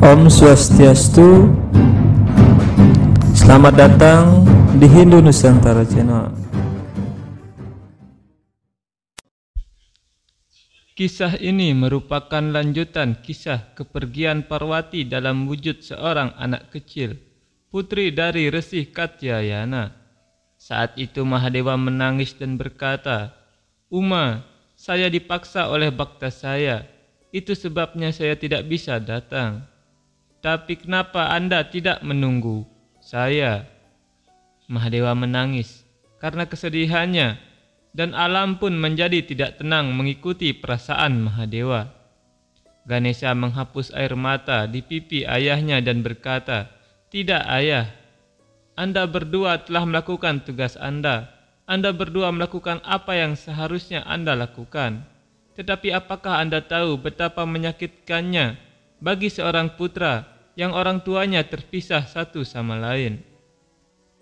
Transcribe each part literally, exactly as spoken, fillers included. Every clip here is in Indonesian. Om Swastiastu. Selamat datang di Hindu Nusantara Channel. Kisah ini merupakan lanjutan kisah kepergian Parwati dalam wujud seorang anak kecil, putri dari Resi Katyayana. Saat itu Mahadewa menangis dan berkata, "Uma, saya dipaksa oleh bakta saya. Itu sebabnya saya tidak bisa datang. Tapi kenapa Anda tidak menunggu saya?" Mahadewa menangis karena kesedihannya, dan alam pun menjadi tidak tenang mengikuti perasaan Mahadewa. Ganesha menghapus air mata di pipi ayahnya dan berkata, "Tidak, ayah. Anda berdua telah melakukan tugas Anda. Anda berdua melakukan apa yang seharusnya Anda lakukan. Tetapi apakah Anda tahu betapa menyakitkannya bagi seorang putra yang orang tuanya terpisah satu sama lain?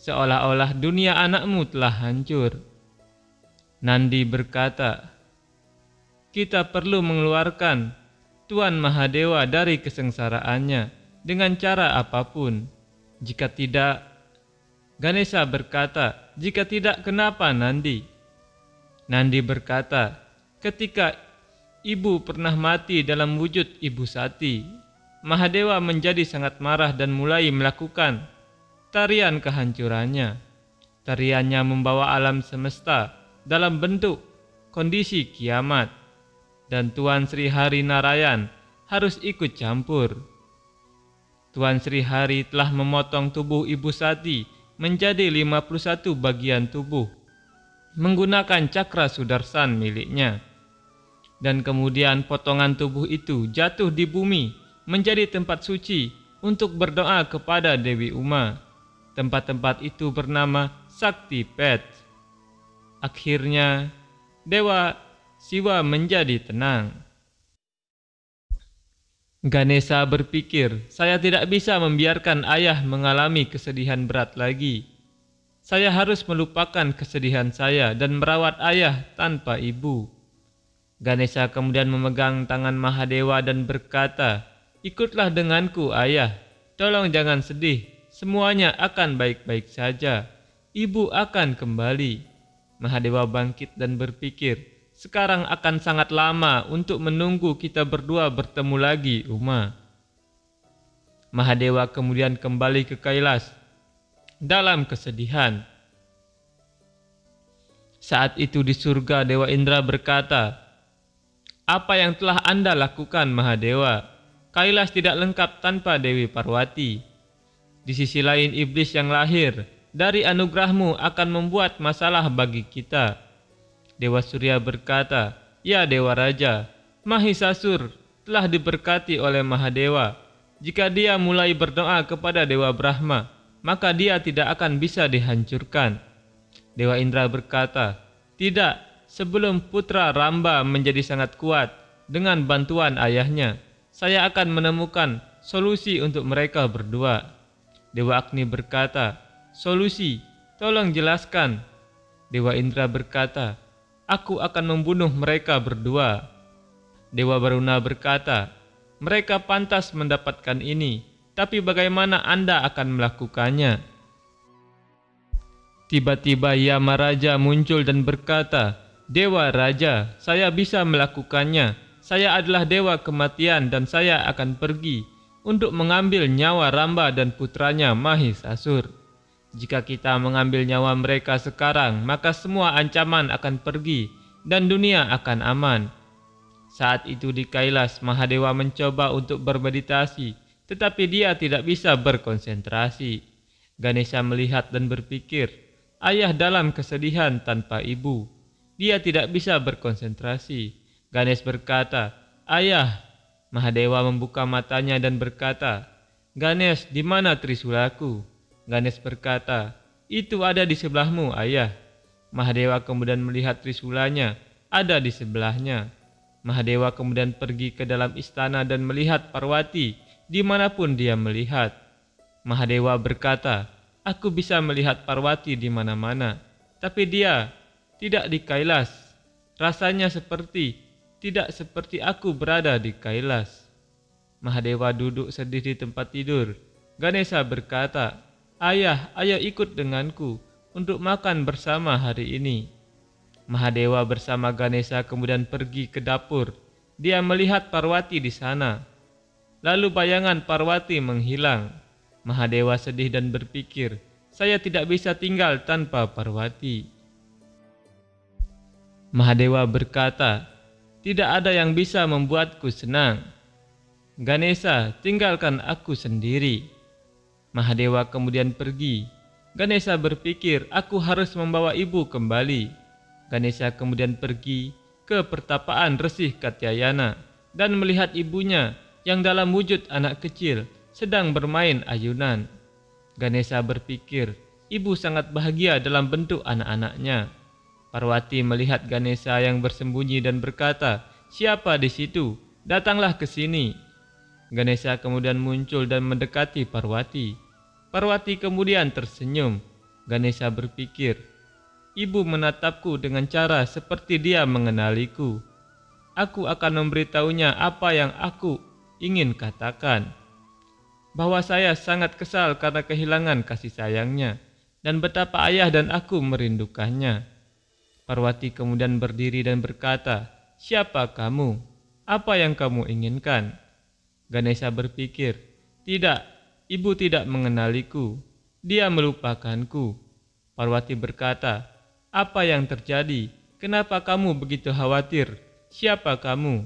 Seolah-olah dunia anakmu telah hancur." Nandi berkata, "Kita perlu mengeluarkan Tuan Mahadewa dari kesengsaraannya dengan cara apapun. Jika tidak..." Ganesha berkata, "Jika tidak, kenapa Nandi?" Nandi berkata, "Ketika ibu pernah mati dalam wujud ibu Sati, Mahadewa menjadi sangat marah dan mulai melakukan tarian kehancurannya. Tariannya membawa alam semesta dalam bentuk kondisi kiamat, dan Tuan Srihari Narayan harus ikut campur. Tuan Srihari telah memotong tubuh Ibu Sati menjadi lima puluh satu bagian tubuh menggunakan cakra sudarsan miliknya, dan kemudian potongan tubuh itu jatuh di bumi menjadi tempat suci untuk berdoa kepada Dewi Uma. Tempat-tempat itu bernama Sakti Pet. Akhirnya, Dewa Siwa menjadi tenang." Ganesha berpikir, "Saya tidak bisa membiarkan ayah mengalami kesedihan berat lagi. Saya harus melupakan kesedihan saya dan merawat ayah tanpa ibu." Ganesha kemudian memegang tangan Mahadewa dan berkata, "Ikutlah denganku, ayah. Tolong jangan sedih. Semuanya akan baik-baik saja. Ibu akan kembali." Mahadewa bangkit dan berpikir, "Sekarang akan sangat lama untuk menunggu kita berdua bertemu lagi, Uma." Mahadewa kemudian kembali ke Kailas dalam kesedihan. Saat itu di surga, Dewa Indra berkata, "Apa yang telah Anda lakukan, Mahadewa? Kailas tidak lengkap tanpa Dewi Parwati. Di sisi lain, iblis yang lahir dari anugerahmu akan membuat masalah bagi kita." Dewa Surya berkata, "Ya Dewa Raja, Mahisasur telah diberkati oleh Mahadewa. Jika dia mulai berdoa kepada Dewa Brahma, maka dia tidak akan bisa dihancurkan." Dewa Indra berkata, "Tidak, sebelum putra Rambha menjadi sangat kuat dengan bantuan ayahnya, saya akan menemukan solusi untuk mereka berdua." Dewa Agni berkata, "Solusi, tolong jelaskan." Dewa Indra berkata, "Aku akan membunuh mereka berdua." Dewa Baruna berkata, "Mereka pantas mendapatkan ini, tapi bagaimana Anda akan melakukannya?" Tiba-tiba Yamaraja muncul dan berkata, "Dewa Raja, saya bisa melakukannya. Saya adalah Dewa Kematian dan saya akan pergi untuk mengambil nyawa Rambha dan putranya Mahishasur. Jika kita mengambil nyawa mereka sekarang, maka semua ancaman akan pergi dan dunia akan aman." Saat itu di Kailas, Mahadewa mencoba untuk bermeditasi, tetapi dia tidak bisa berkonsentrasi. Ganesha melihat dan berpikir, "Ayah dalam kesedihan tanpa ibu. Dia tidak bisa berkonsentrasi." Ganesh berkata, "Ayah." Mahadewa membuka matanya dan berkata, "Ganesh, di mana trisulaku?" Ganesh berkata, "Itu ada di sebelahmu, ayah." Mahadewa kemudian melihat trisulanya ada di sebelahnya. Mahadewa kemudian pergi ke dalam istana dan melihat Parwati dimanapun dia melihat. Mahadewa berkata, "Aku bisa melihat Parwati di mana-mana, tapi dia tidak di Kailas. Rasanya seperti tidak seperti aku berada di Kailas." Mahadewa duduk sedih di tempat tidur. Ganesha berkata, "Ayah, ayo ikut denganku untuk makan bersama hari ini." Mahadewa bersama Ganesha kemudian pergi ke dapur. Dia melihat Parwati di sana. Lalu bayangan Parwati menghilang. Mahadewa sedih dan berpikir, "Saya tidak bisa tinggal tanpa Parwati." Mahadewa berkata, "Tidak ada yang bisa membuatku senang. Ganesha, tinggalkan aku sendiri." Mahadewa kemudian pergi. Ganesha berpikir, aku harus membawa ibu kembali. Ganesha kemudian pergi ke pertapaan Resi Katyayana dan melihat ibunya yang dalam wujud anak kecil sedang bermain ayunan. Ganesha berpikir, ibu sangat bahagia dalam bentuk anak-anaknya. Parwati melihat Ganesha yang bersembunyi dan berkata, "Siapa di situ? Datanglah ke sini." Ganesha kemudian muncul dan mendekati Parwati. Parwati kemudian tersenyum. Ganesha berpikir, ibu menatapku dengan cara seperti dia mengenaliku. Aku akan memberitahunya apa yang aku ingin katakan. Bahwa saya sangat kesal karena kehilangan kasih sayangnya, dan betapa ayah dan aku merindukannya. Parwati kemudian berdiri dan berkata, "Siapa kamu? Apa yang kamu inginkan?" Ganesha berpikir, "Tidak, ibu tidak mengenaliku. Dia melupakanku." Parwati berkata, "Apa yang terjadi? Kenapa kamu begitu khawatir? Siapa kamu?"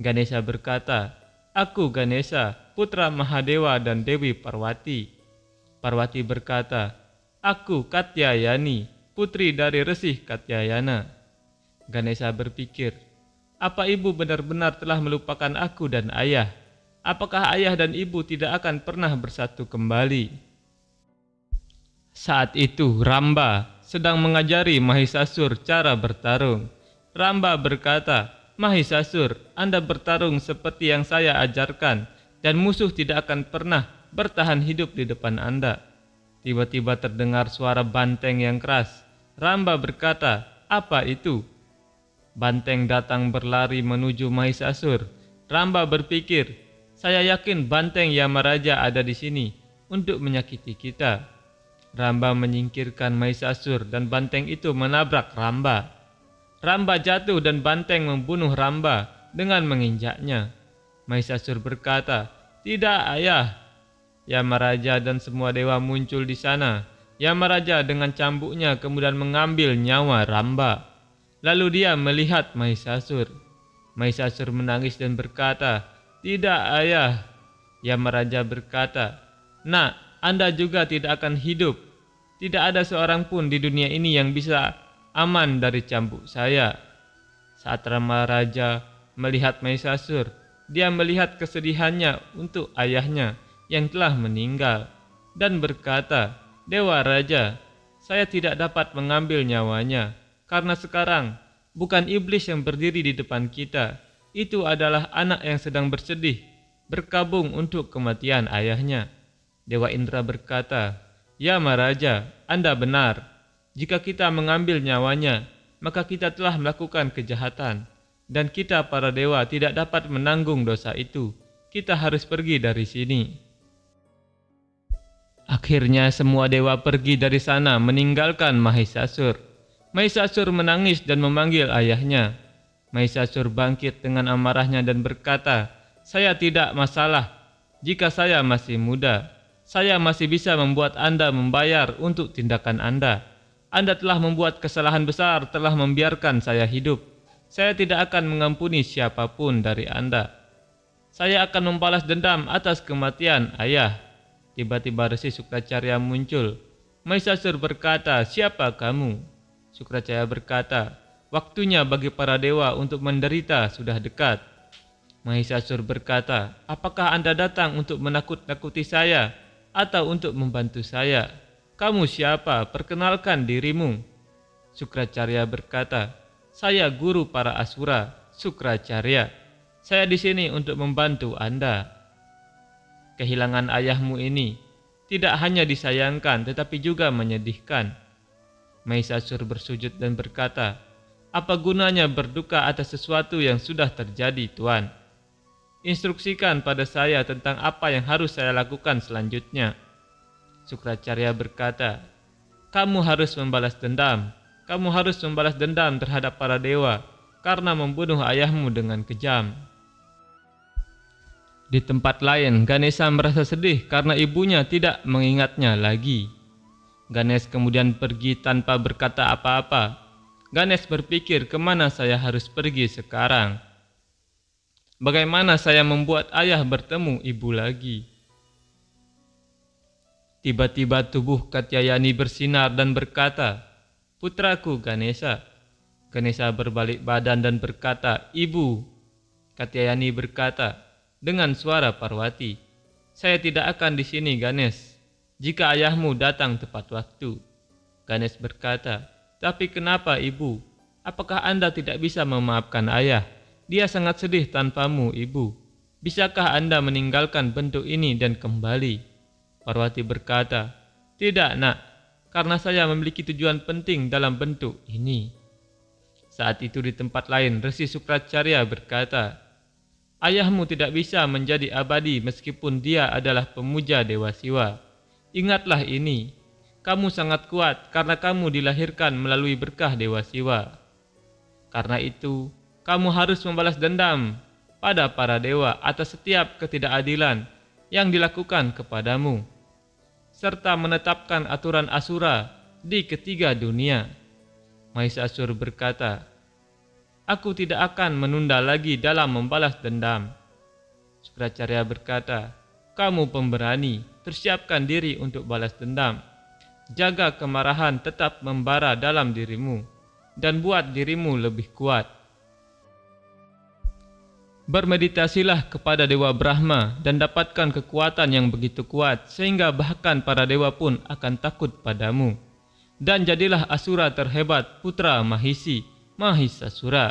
Ganesha berkata, "Aku Ganesha, putra Mahadewa dan Dewi Parwati." Parwati berkata, "Aku Katyayani, putri dari Resi Katyayana." Ganesha berpikir, "Apa ibu benar-benar telah melupakan aku dan ayah? Apakah ayah dan ibu tidak akan pernah bersatu kembali?" Saat itu Rambha sedang mengajari Mahishasur cara bertarung. Rambha berkata, "Mahishasur, Anda bertarung seperti yang saya ajarkan dan musuh tidak akan pernah bertahan hidup di depan Anda." Tiba-tiba terdengar suara banteng yang keras. Rambha berkata, "Apa itu?" Banteng datang berlari menuju Mahishasur. Rambha berpikir, "Saya yakin banteng Yamaraja ada di sini untuk menyakiti kita." Rambha menyingkirkan Mahishasur dan banteng itu menabrak Rambha. Rambha jatuh dan banteng membunuh Rambha dengan menginjaknya. Mahishasur berkata, "Tidak, ayah." Yamaraja dan semua dewa muncul di sana. Yamaraja dengan cambuknya kemudian mengambil nyawa Rambha. Lalu dia melihat Mahishasur. Mahishasur menangis dan berkata, "Tidak, ayah." Yamaraja berkata, "Nak, Anda juga tidak akan hidup. Tidak ada seorang pun di dunia ini yang bisa aman dari cambuk saya." Saat Yamaraja melihat Mahishasur, dia melihat kesedihannya untuk ayahnya yang telah meninggal dan berkata, "Dewa Raja, saya tidak dapat mengambil nyawanya karena sekarang bukan iblis yang berdiri di depan kita. Itu adalah anak yang sedang bersedih, berkabung untuk kematian ayahnya." Dewa Indra berkata, "Yamaraja, Anda benar. Jika kita mengambil nyawanya, maka kita telah melakukan kejahatan. Dan kita para dewa tidak dapat menanggung dosa itu. Kita harus pergi dari sini." Akhirnya semua dewa pergi dari sana meninggalkan Mahishasur. Mahishasur menangis dan memanggil ayahnya. Mahishasur bangkit dengan amarahnya dan berkata, "Saya tidak masalah jika saya masih muda. Saya masih bisa membuat Anda membayar untuk tindakan Anda. Anda telah membuat kesalahan besar, telah membiarkan saya hidup. Saya tidak akan mengampuni siapapun dari Anda. Saya akan membalas dendam atas kematian ayah." Tiba-tiba Resi Sukracarya muncul. Mahishasur berkata, "Siapa kamu?" Sukracarya berkata, "Waktunya bagi para dewa untuk menderita sudah dekat." Mahishasur berkata, "Apakah Anda datang untuk menakut-nakuti saya atau untuk membantu saya? Kamu siapa? Perkenalkan dirimu." Sukracarya berkata, "Saya guru para asura, Sukracarya. Saya di sini untuk membantu Anda. Kehilangan ayahmu ini tidak hanya disayangkan tetapi juga menyedihkan." Mahishasur bersujud dan berkata, "Apa gunanya berduka atas sesuatu yang sudah terjadi, Tuan?" Instruksikan pada saya tentang apa yang harus saya lakukan selanjutnya. Sukracarya berkata, kamu harus membalas dendam. Kamu harus membalas dendam terhadap para dewa karena membunuh ayahmu dengan kejam. Di tempat lain, Ganesha merasa sedih karena ibunya tidak mengingatnya lagi. Ganesh kemudian pergi tanpa berkata apa-apa. Ganesh berpikir, kemana saya harus pergi sekarang? Bagaimana saya membuat ayah bertemu ibu lagi? Tiba-tiba tubuh Katyayani bersinar dan berkata, putraku Ganesha. Ganesha berbalik badan dan berkata, ibu. Katyayani berkata, dengan suara Parwati, saya tidak akan di sini Ganesh, jika ayahmu datang tepat waktu. Ganesh berkata, tapi kenapa ibu? Apakah Anda tidak bisa memaafkan ayah? Dia sangat sedih tanpamu, ibu. Bisakah Anda meninggalkan bentuk ini dan kembali? Parwati berkata, tidak, nak, karena saya memiliki tujuan penting dalam bentuk ini. Saat itu di tempat lain, Resi Sukracarya berkata, ayahmu tidak bisa menjadi abadi meskipun dia adalah pemuja Dewa Siwa. Ingatlah ini, kamu sangat kuat karena kamu dilahirkan melalui berkah Dewa Siwa. Karena itu, kamu harus membalas dendam pada para dewa atas setiap ketidakadilan yang dilakukan kepadamu, serta menetapkan aturan asura di ketiga dunia. Mahishasura berkata, aku tidak akan menunda lagi dalam membalas dendam. Sukracarya berkata, kamu pemberani, persiapkan diri untuk balas dendam. Jaga kemarahan tetap membara dalam dirimu, dan buat dirimu lebih kuat. Bermeditasilah kepada Dewa Brahma dan dapatkan kekuatan yang begitu kuat sehingga bahkan para dewa pun akan takut padamu. Dan jadilah asura terhebat, putra Mahisi, Mahishasura.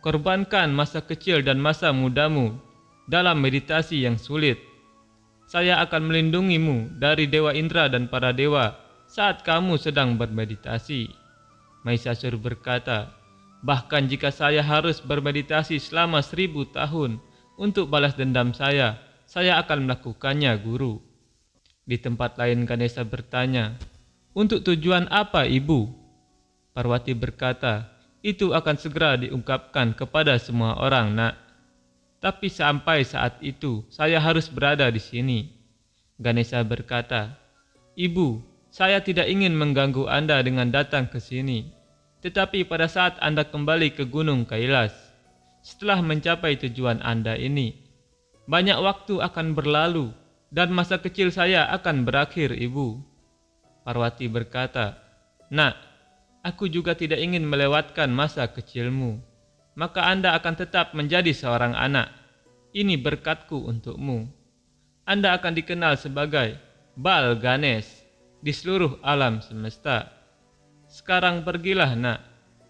Korbankan masa kecil dan masa mudamu dalam meditasi yang sulit. Saya akan melindungimu dari Dewa Indra dan para dewa saat kamu sedang bermeditasi. Mahishasura berkata, bahkan jika saya harus bermeditasi selama seribu tahun untuk balas dendam saya, saya akan melakukannya, guru. Di tempat lain Ganesha bertanya, untuk tujuan apa, ibu? Parwati berkata, itu akan segera diungkapkan kepada semua orang, nak. Tapi sampai saat itu, saya harus berada di sini. Ganesha berkata, ibu, saya tidak ingin mengganggu Anda dengan datang ke sini. Tetapi pada saat Anda kembali ke Gunung Kailas, setelah mencapai tujuan Anda ini, banyak waktu akan berlalu dan masa kecil saya akan berakhir, ibu. Parwati berkata, nak, aku juga tidak ingin melewatkan masa kecilmu. Maka Anda akan tetap menjadi seorang anak. Ini berkatku untukmu. Anda akan dikenal sebagai Bal Ganesh di seluruh alam semesta. Sekarang pergilah, nak.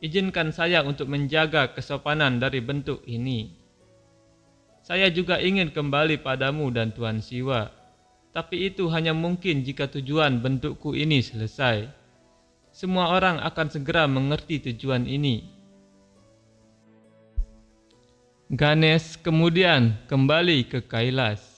Izinkan saya untuk menjaga kesopanan dari bentuk ini. Saya juga ingin kembali padamu dan Tuhan Siwa. Tapi itu hanya mungkin jika tujuan bentukku ini selesai. Semua orang akan segera mengerti tujuan ini. Ganesh kemudian kembali ke Kailas.